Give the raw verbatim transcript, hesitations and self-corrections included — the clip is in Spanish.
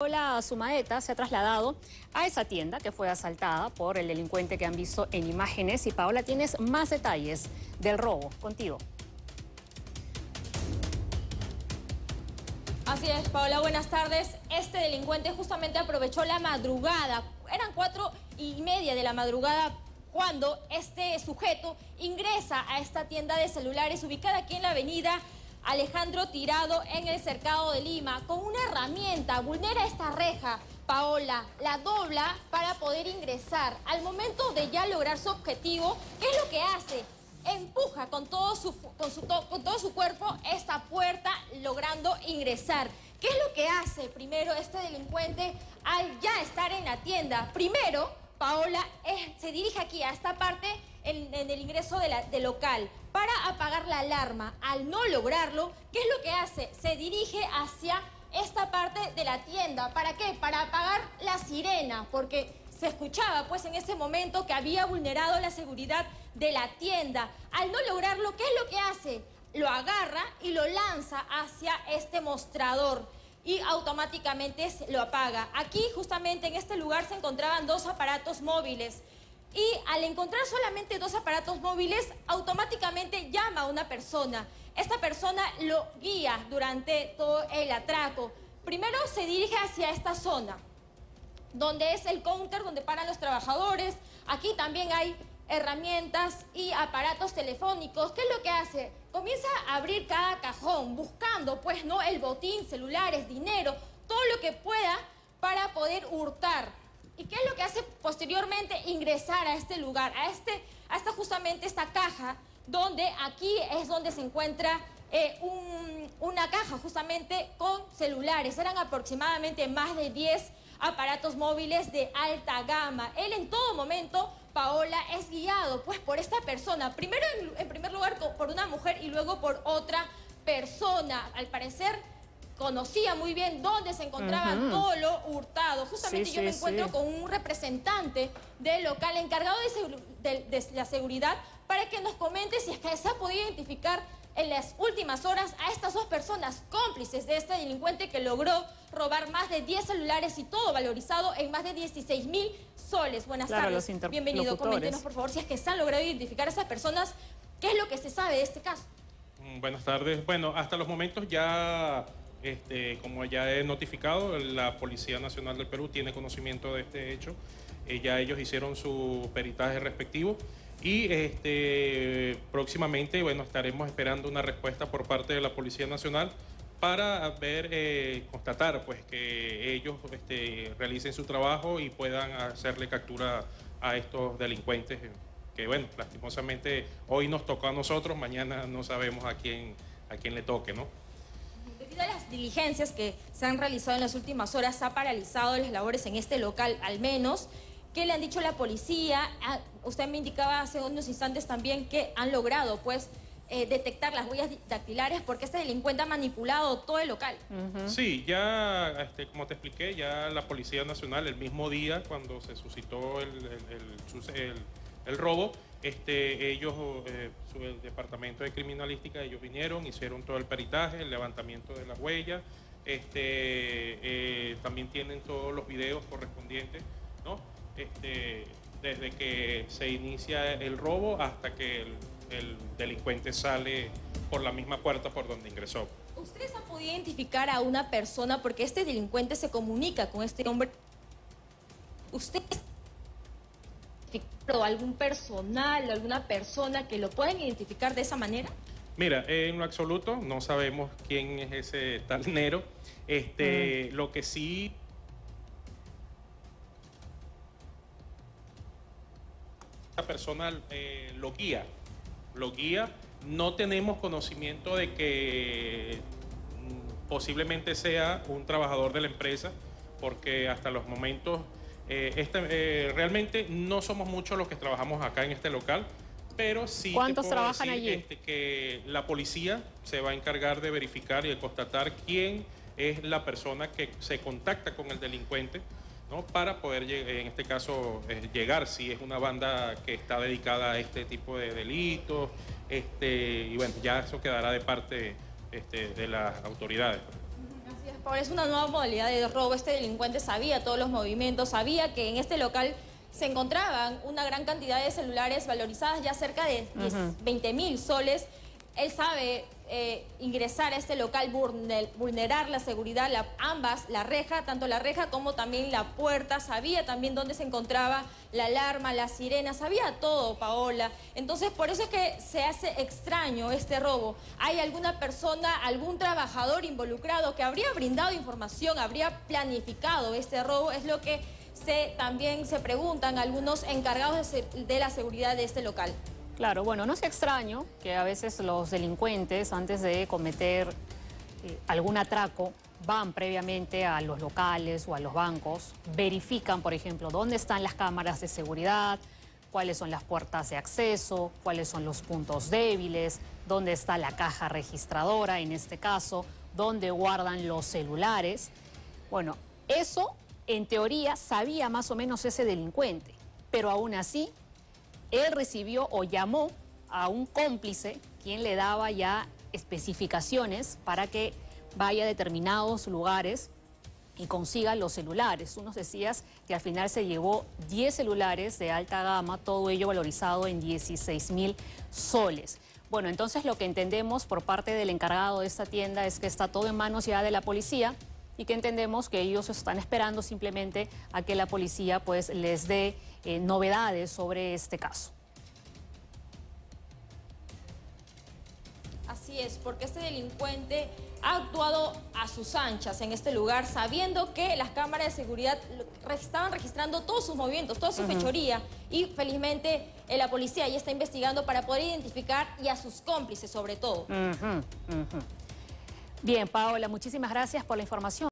Paola Sumaeta se ha trasladado a esa tienda que fue asaltada por el delincuente que han visto en imágenes. Y Paola, tienes más detalles del robo. Contigo. Así es, Paola, buenas tardes. Este delincuente justamente aprovechó la madrugada. Eran cuatro y media de la madrugada cuando este sujeto ingresa a esta tienda de celulares ubicada aquí en la avenida Alejandro Tirado, en el Cercado de Lima, con una herramienta, vulnera esta reja, Paola, la dobla para poder ingresar. Al momento de ya lograr su objetivo, ¿qué es lo que hace? Empuja con todo su, con su, con todo su cuerpo esta puerta, logrando ingresar. ¿Qué es lo que hace primero este delincuente al ya estar en la tienda? Primero, Paola eh, se dirige aquí a esta parte en, en el ingreso de la, del local para apagar la alarma. Al no lograrlo, ¿qué es lo que hace? Se dirige hacia esta parte de la tienda. ¿Para qué? Para apagar la sirena, porque se escuchaba pues en ese momento que había vulnerado la seguridad de la tienda. Al no lograrlo, ¿qué es lo que hace? Lo agarra y lo lanza hacia este mostrador. Y automáticamente lo apaga. Aquí, justamente en este lugar, se encontraban dos aparatos móviles. Y al encontrar solamente dos aparatos móviles, automáticamente llama a una persona. Esta persona lo guía durante todo el atraco. Primero se dirige hacia esta zona, donde es el counter donde paran los trabajadores. Aquí también hay herramientas y aparatos telefónicos. ¿Qué es lo que hace? Comienza a abrir cada cajón, buscando pues no el botín, celulares, dinero, todo lo que pueda para poder hurtar. ¿Y qué es lo que hace posteriormente? Ingresar a este lugar, a este, hasta justamente esta caja, donde aquí es donde se encuentra eh, un, una caja justamente con celulares. Eran aproximadamente más de diez aparatos móviles de alta gama. Él en todo momento, Paola, es guiado pues por esta persona, primero en, en primer lugar por una mujer y luego por otra persona. Al parecer conocía muy bien dónde se encontraba uh-huh. todo lo hurtado. Justamente sí, yo sí, me encuentro sí. con un representante del local encargado de, de, de la seguridad para que nos comente si es que se ha podido identificar en las últimas horas a estas dos personas cómplices de este delincuente que logró robar más de diez celulares y todo valorizado en más de dieciséis mil soles. Buenas claro, tardes, bienvenido. Coméntenos, por favor, si es que se han logrado identificar a esas personas. ¿Qué es lo que se sabe de este caso? Buenas tardes. Bueno, hasta los momentos ya, este, como ya he notificado, la Policía Nacional del Perú tiene conocimiento de este hecho. Eh, ya ellos hicieron su peritaje respectivo. Y este, próximamente, bueno, estaremos esperando una respuesta por parte de la Policía Nacional para ver, eh, constatar pues, que ellos este, realicen su trabajo y puedan hacerle captura a estos delincuentes que, bueno, lastimosamente hoy nos tocó a nosotros, mañana no sabemos a quién, a quién le toque, ¿no? Debido a las diligencias que se han realizado en las últimas horas, se ha paralizado las labores en este local, al menos. ¿Qué le han dicho la policía? Ah, usted me indicaba hace unos instantes también que han logrado pues, eh, detectar las huellas dactilares porque este delincuente ha manipulado todo el local. Uh-huh. Sí, ya este, como te expliqué, ya la Policía Nacional el mismo día cuando se suscitó el, el, el, el, el robo, este, ellos, eh, su, el departamento de criminalística, ellos vinieron, hicieron todo el peritaje, el levantamiento de las huellas, este, eh, también tienen todos los videos correspondientes, ¿no? Este, desde que se inicia el robo hasta que el, el delincuente sale por la misma puerta por donde ingresó. ¿Ustedes han podido identificar a una persona? Porque este delincuente se comunica con este hombre. ¿Ustedes han identificado algún personal, alguna persona que lo pueden identificar de esa manera? Mira, en lo absoluto no sabemos quién es ese tal Nero. Este, mm. Lo que sí... persona eh, lo guía, lo guía, no tenemos conocimiento de que posiblemente sea un trabajador de la empresa, porque hasta los momentos, eh, este, eh, realmente no somos muchos los que trabajamos acá en este local, pero sí ¿Cuántos trabajan allí? Este, que la policía se va a encargar de verificar y de constatar quién es la persona que se contacta con el delincuente, ¿no? Para poder, en este caso, llegar, si es una banda que está dedicada a este tipo de delitos, este, y bueno, ya eso quedará de parte este, de las autoridades. Paola, es una nueva modalidad de robo. Este delincuente sabía todos los movimientos, sabía que en este local se encontraban una gran cantidad de celulares valorizadas ya cerca de veinte mil soles. Él sabe eh, ingresar a este local, vulnerar la seguridad, la, ambas, la reja, tanto la reja como también la puerta. Sabía también dónde se encontraba la alarma, la sirena, sabía todo, Paola. Entonces, por eso es que se hace extraño este robo. ¿Hay alguna persona, algún trabajador involucrado que habría brindado información, habría planificado este robo? Es lo que se, también se preguntan algunos encargados de, de la seguridad de este local. Claro, bueno, no es extraño que a veces los delincuentes, antes de cometer eh, algún atraco, van previamente a los locales o a los bancos, verifican, por ejemplo, dónde están las cámaras de seguridad, cuáles son las puertas de acceso, cuáles son los puntos débiles, dónde está la caja registradora, en este caso, dónde guardan los celulares. Bueno, eso, en teoría, sabía más o menos ese delincuente, pero aún así él recibió o llamó a un cómplice, quien le daba ya especificaciones para que vaya a determinados lugares y consiga los celulares. Tú nos decías que al final se llevó diez celulares de alta gama, todo ello valorizado en dieciséis mil soles. Bueno, entonces lo que entendemos por parte del encargado de esta tienda es que está todo en manos ya de la policía y que entendemos que ellos están esperando simplemente a que la policía pues les dé eh, novedades sobre este caso. Así es, porque este delincuente ha actuado a sus anchas en este lugar, sabiendo que las cámaras de seguridad estaban registrando todos sus movimientos, toda su uh-huh. fechoría, y felizmente eh, la policía ya está investigando para poder identificar y a sus cómplices sobre todo. Uh-huh, uh-huh. Bien, Paola, muchísimas gracias por la información.